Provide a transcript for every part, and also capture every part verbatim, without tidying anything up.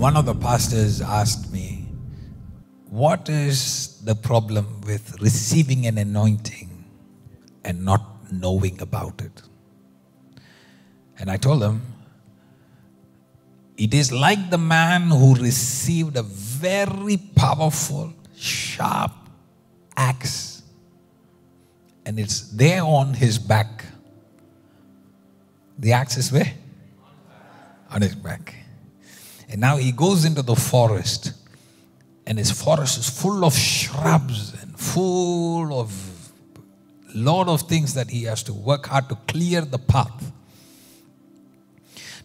one of the pastors asked me, what is the problem with receiving an anointing and not knowing about it? And I told him, it is like the man who received a very powerful, sharp axe, and it's there on his back. The axe is where? On his back. And now he goes into the forest, and his forest is full of shrubs and full of a lot of things that he has to work hard to clear the path.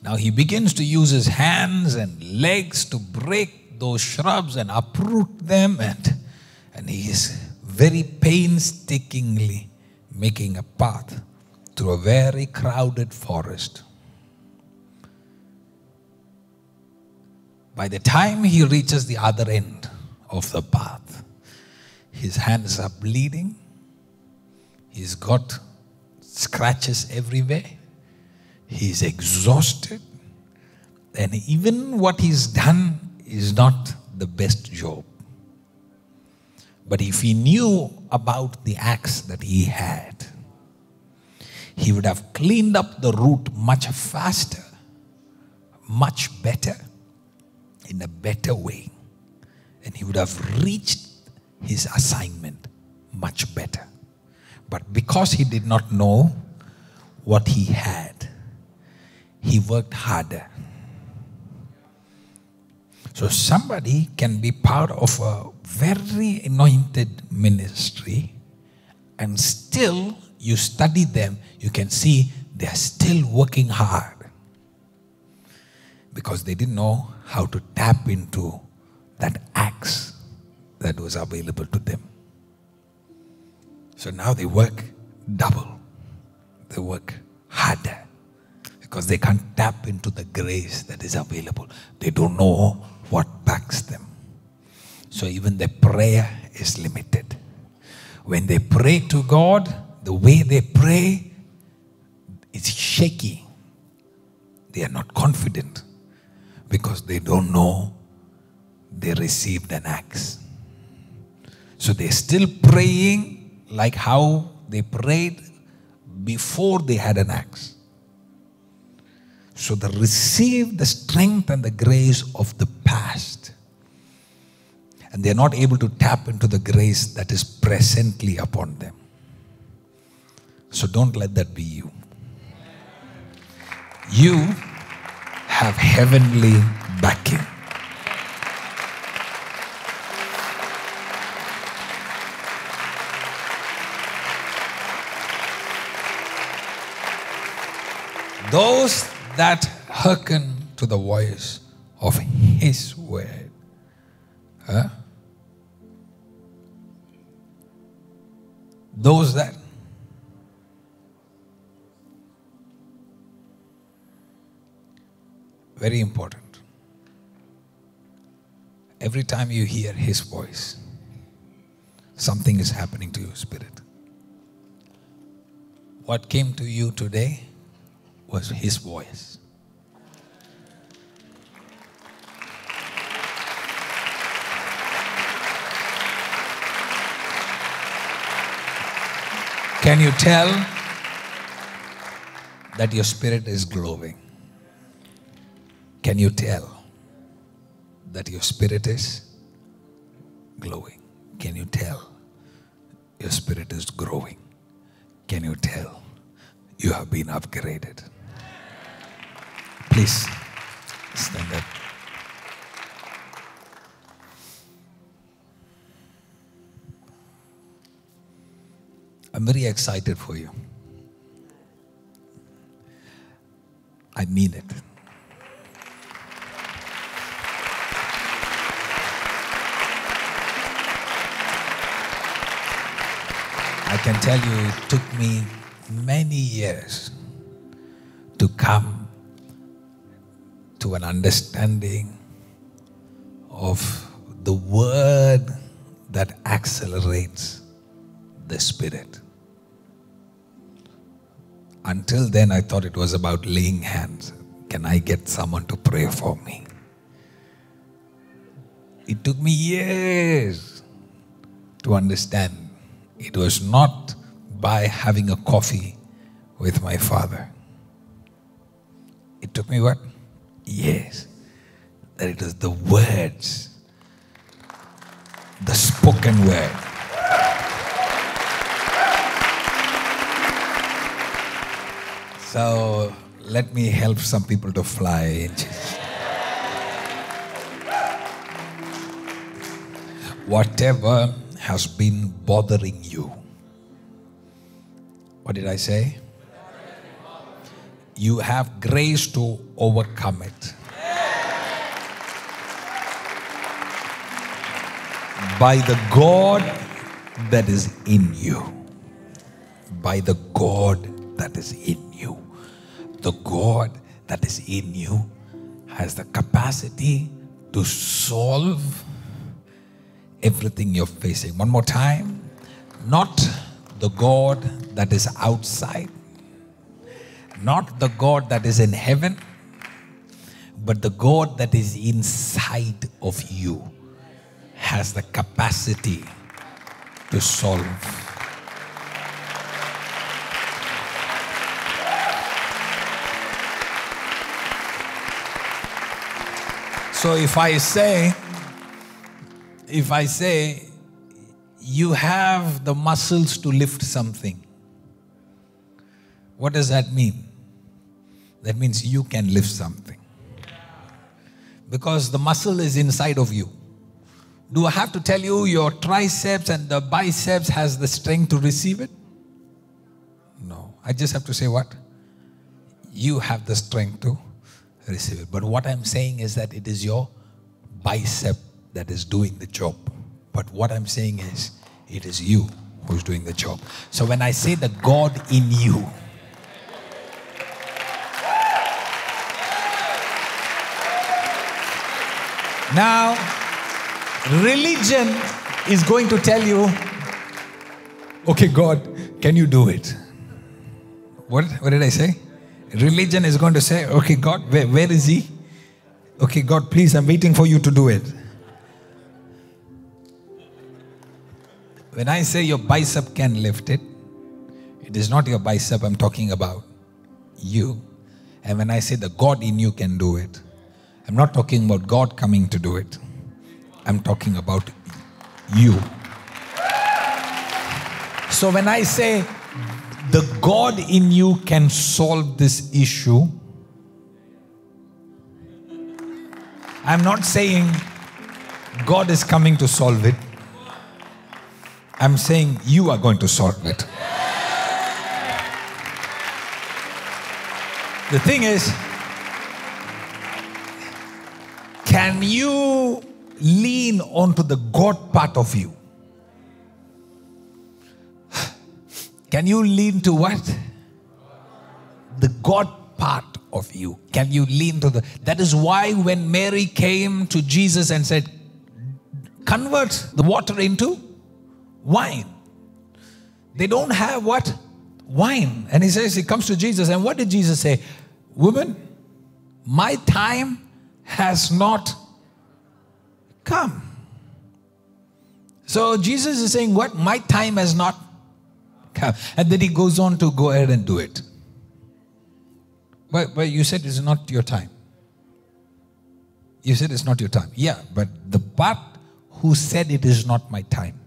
Now he begins to use his hands and legs to break those shrubs and uproot them, and, and he is very painstakingly making a path through a very crowded forest. By the time he reaches the other end of the path, his hands are bleeding, he's got scratches everywhere, he's exhausted, and even what he's done is not the best job. But if he knew about the axe that he had, he would have cleaned up the root much faster, much better, in a better way. And he would have reached his assignment much better. But because he did not know what he had, he worked harder. So somebody can be part of a very anointed ministry, and still you study them, you can see they are still working hard, because they didn't know how to tap into that axe that was available to them. So now they work double. They work harder because they can't tap into the grace that is available. They don't know what backs them. So even their prayer is limited. When they pray to God, the way they pray is shaky. They are not confident, because they don't know they received an axe. So they're still praying like how they prayed before they had an axe. So they receive the strength and the grace of the past, and they're not able to tap into the grace that is presently upon them. So don't let that be you. You have heavenly backing. Those that hearken to the voice of His word, huh? Those that Very important. Every time you hear His voice, something is happening to your spirit. What came to you today was His voice. Can you tell that your spirit is glowing? Can you tell that your spirit is glowing? Can you tell your spirit is growing? Can you tell you have been upgraded? Please stand up. I'm very excited for you. I mean it. I can tell you it took me many years to come to an understanding of the word that accelerates the spirit. Until then, I thought it was about laying hands. Can I get someone to pray for me? It took me years to understand. It was not by having a coffee with my father. It took me what? Years. That it was the words, the spoken word. So let me help some people to fly. Whatever has been bothering you. What did I say? You have grace to overcome it. By the God that is in you. By the God that is in you. The God that is in you has the capacity to solve everything you're facing. One more time. Not the God that is outside. Not the God that is in heaven. But the God that is inside of you has the capacity to solve. So if I say, if I say, you have the muscles to lift something, what does that mean? That means you can lift something. Because the muscle is inside of you. Do I have to tell you your triceps and the biceps has the strength to receive it? No. I just have to say what? You have the strength to receive it. But what I'm saying is that it is your bicep that is doing the job. But what I'm saying is it is you who's doing the job. So when I say the God in you, now, religion is going to tell you, okay, God, can you do it? What, what did I say? Religion is going to say, okay, God, where, where is he? Okay, God, please, I'm waiting for you to do it. When I say your bicep can lift it, it is not your bicep I'm talking about, you. And when I say the God in you can do it, I'm not talking about God coming to do it. I'm talking about you. So when I say the God in you can solve this issue, I'm not saying God is coming to solve it. I'm saying you are going to solve it. The thing is, can you lean onto the God part of you? Can you lean to what? The God part of you. Can you lean to the... That is why when Mary came to Jesus and said, convert the water into wine. They don't have what? Wine. And he says, he comes to Jesus. And what did Jesus say? Woman, my time has not come. So Jesus is saying what? My time has not come. And then he goes on to go ahead and do it. But, but you said it's not your time. You said it's not your time. Yeah, but the part who said it is not my time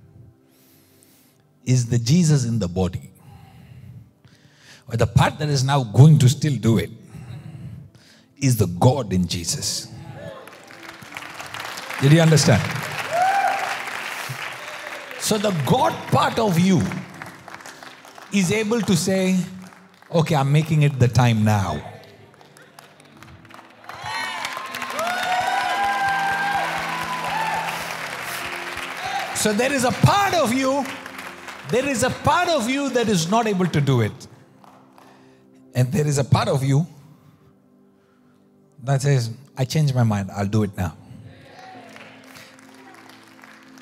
is the Jesus in the body. Or the part that is now going to still do it is the God in Jesus. Did you understand? So the God part of you is able to say, okay, I'm making it the time now. So there is a part of you, there is a part of you that is not able to do it. And there is a part of you that says, I changed my mind, I'll do it now.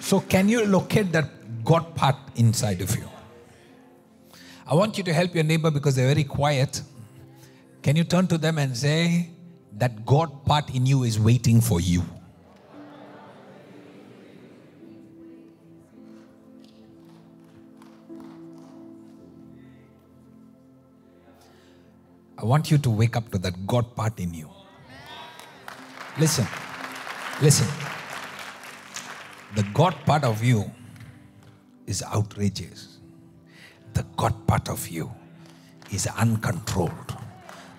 So can you locate that God part inside of you? I want you to help your neighbor because they're very quiet. Can you turn to them and say that God part in you is waiting for you? I want you to wake up to that God part in you. Listen, listen. The God part of you is outrageous. The God part of you is uncontrolled.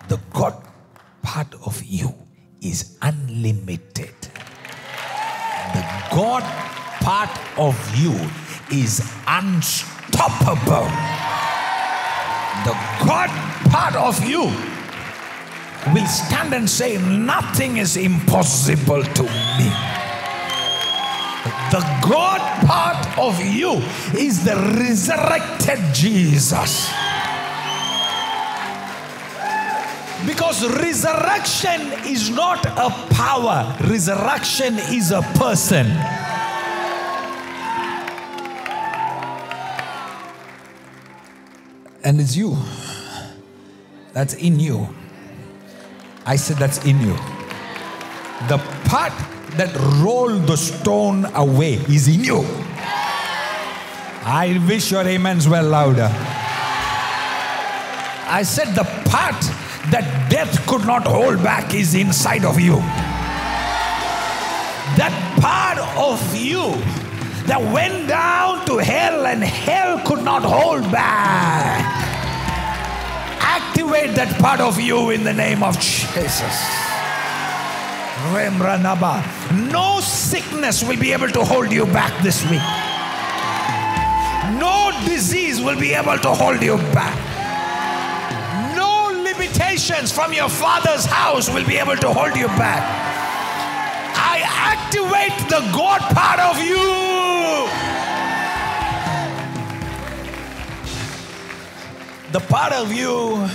The God part of you is unlimited. The God part of you is unstoppable. The God part of you will stand and say, nothing is impossible to me. The God part of you is the resurrected Jesus. Because resurrection is not a power. Resurrection is a person. And it's you. That's in you. I said that's in you. The part that rolled the stone away is in you. I wish your amens were louder. I said the part that death could not hold back is inside of you. That part of you that went down to hell and hell could not hold back. Activate that part of you in the name of Jesus. No sickness will be able to hold you back this week. No disease will be able to hold you back. From your father's house will be able to hold you back. I activate the God part of you. The part of you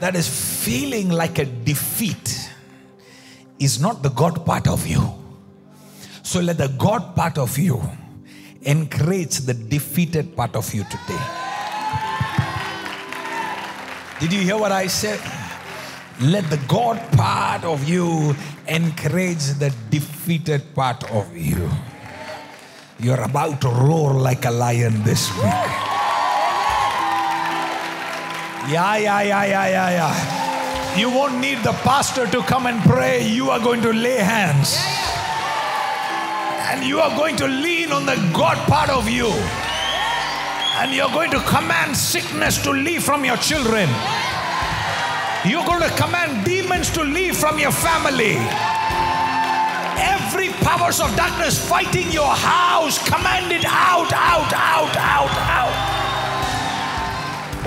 that is feeling like a defeat is not the God part of you. So let the God part of you encourage the defeated part of you today. Did you hear what I said? Let the God part of you encourage the defeated part of you. You're about to roar like a lion this week. Yeah, yeah, yeah, yeah, yeah, yeah. You won't need the pastor to come and pray. You are going to lay hands. And you are going to lean on the God part of you. And you're going to command sickness to leave from your children. You're going to command demons to leave from your family. Every powers of darkness fighting your house, command it out, out, out, out, out.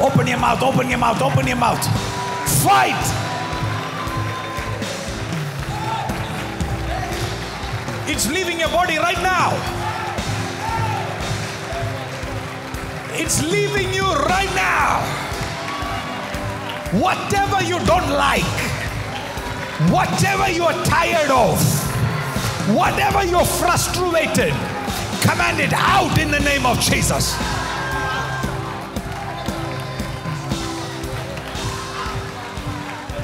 Open your mouth, open your mouth, open your mouth. Fight. It's leaving your body right now. It's leaving you right now. Whatever you don't like, whatever you are tired of, whatever you're frustrated, command it out in the name of Jesus.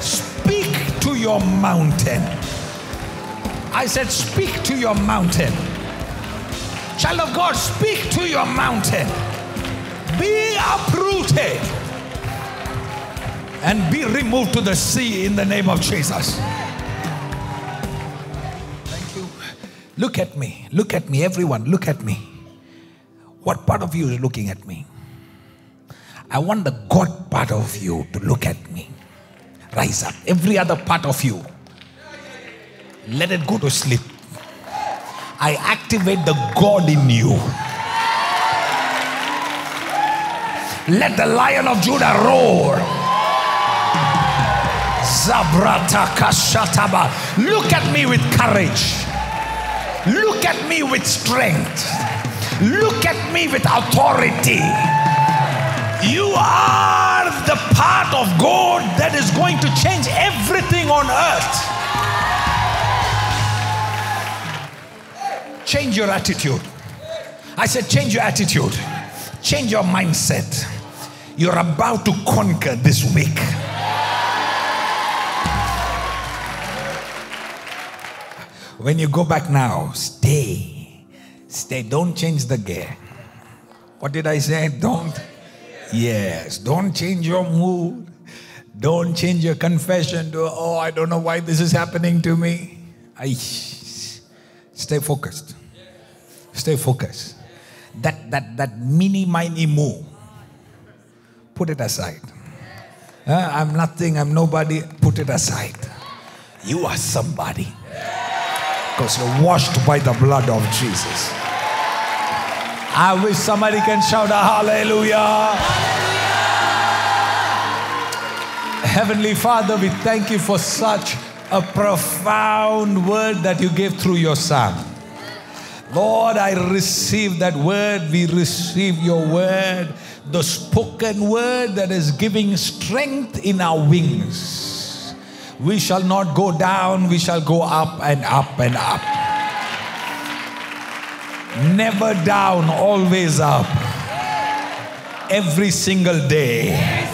Speak to your mountain. I said, speak to your mountain. Child of God, speak to your mountain. Be uprooted. And be removed to the sea in the name of Jesus. Thank you. Look at me. Look at me, everyone. Look at me. What part of you is looking at me? I want the God part of you to look at me. Rise up. Every other part of you, let it go to sleep. I activate the God in you. Let the Lion of Judah roar. Look at me with courage. Look at me with strength. Look at me with authority. You are the part of God that is going to change everything on earth. Change your attitude. I said change your attitude. Change your mindset. You're about to conquer this week. When you go back now, stay. Stay. Don't change the gear. What did I say? Don't. Yes. Don't change your mood. Don't change your confession to, oh, I don't know why this is happening to me. I stay focused. Stay focused. That, that, that mini, mini moo, put it aside. Uh, I'm nothing, I'm nobody, put it aside. You are somebody. Because you're washed by the blood of Jesus. I wish somebody can shout a hallelujah. Hallelujah. Heavenly Father, we thank you for such a profound word that you gave through your Son. Lord, I receive that word. We receive your word, the spoken word that is giving strength in our wings. We shall not go down, we shall go up and up and up. Never down, always up. Every single day.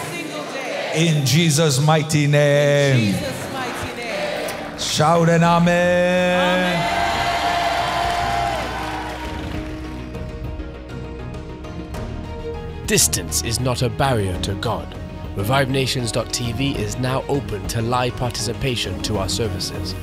In Jesus' mighty name. Shout an amen. Amen. Distance is not a barrier to God. Revive Nations dot T V is now open to live participation to our services.